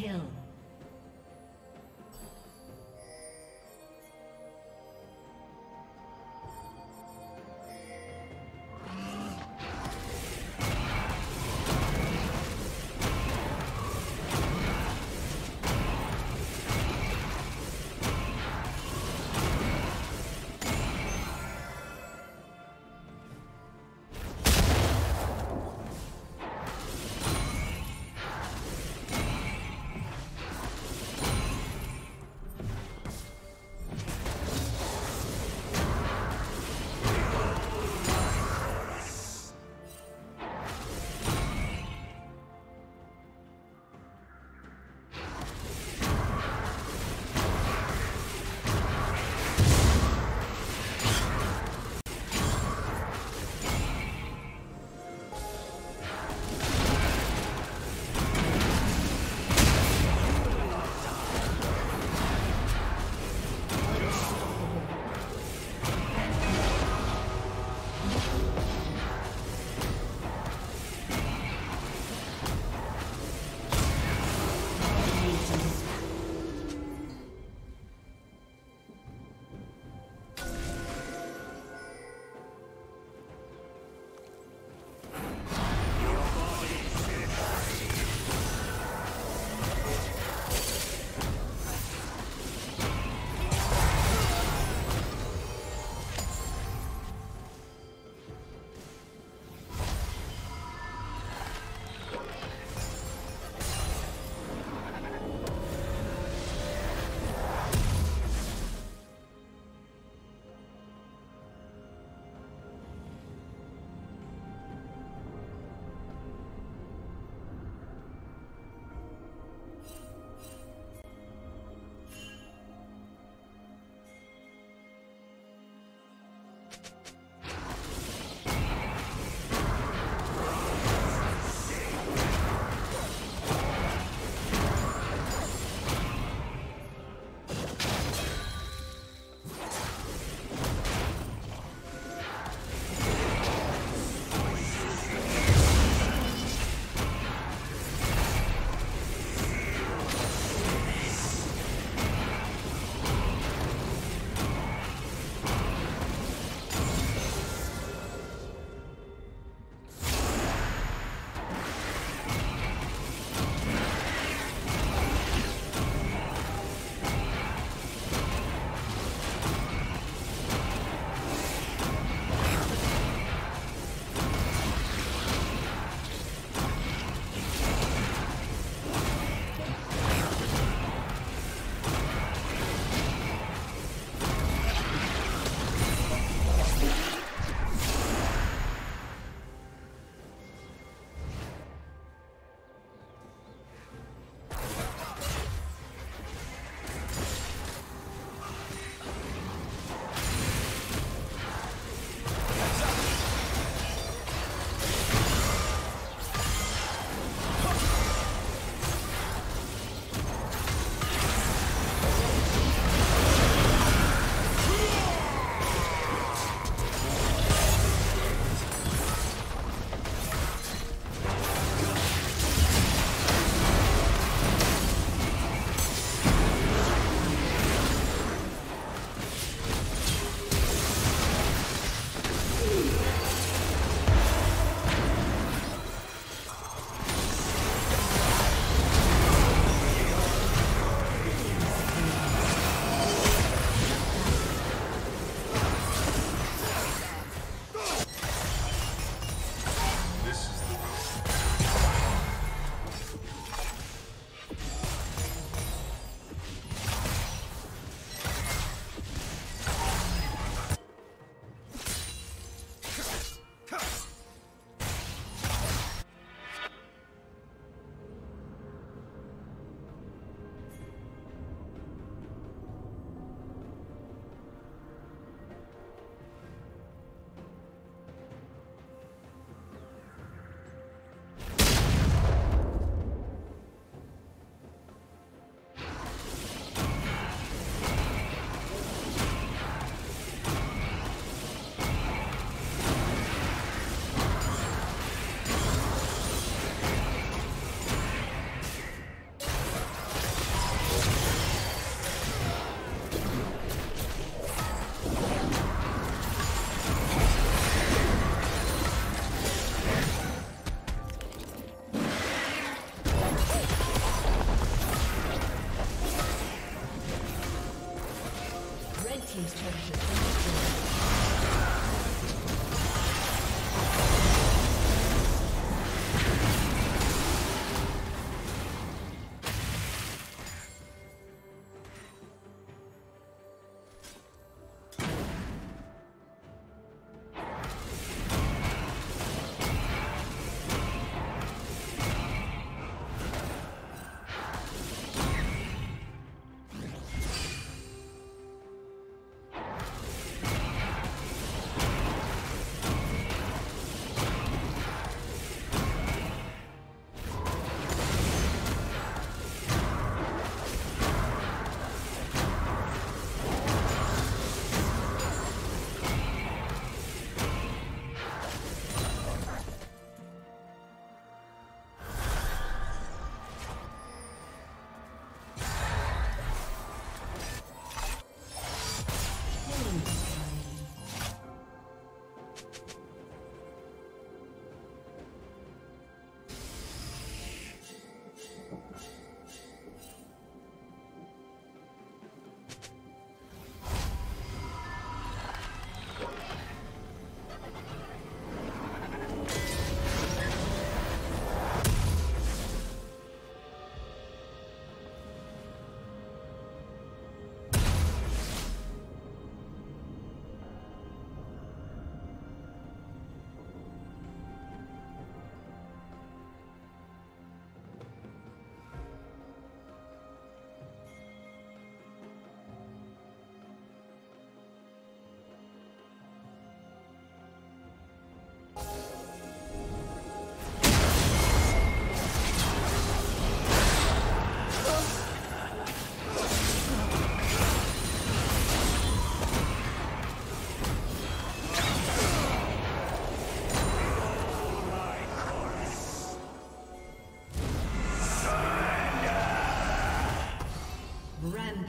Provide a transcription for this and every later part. kill.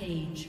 Page.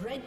Red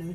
Blue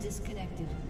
Disconnected.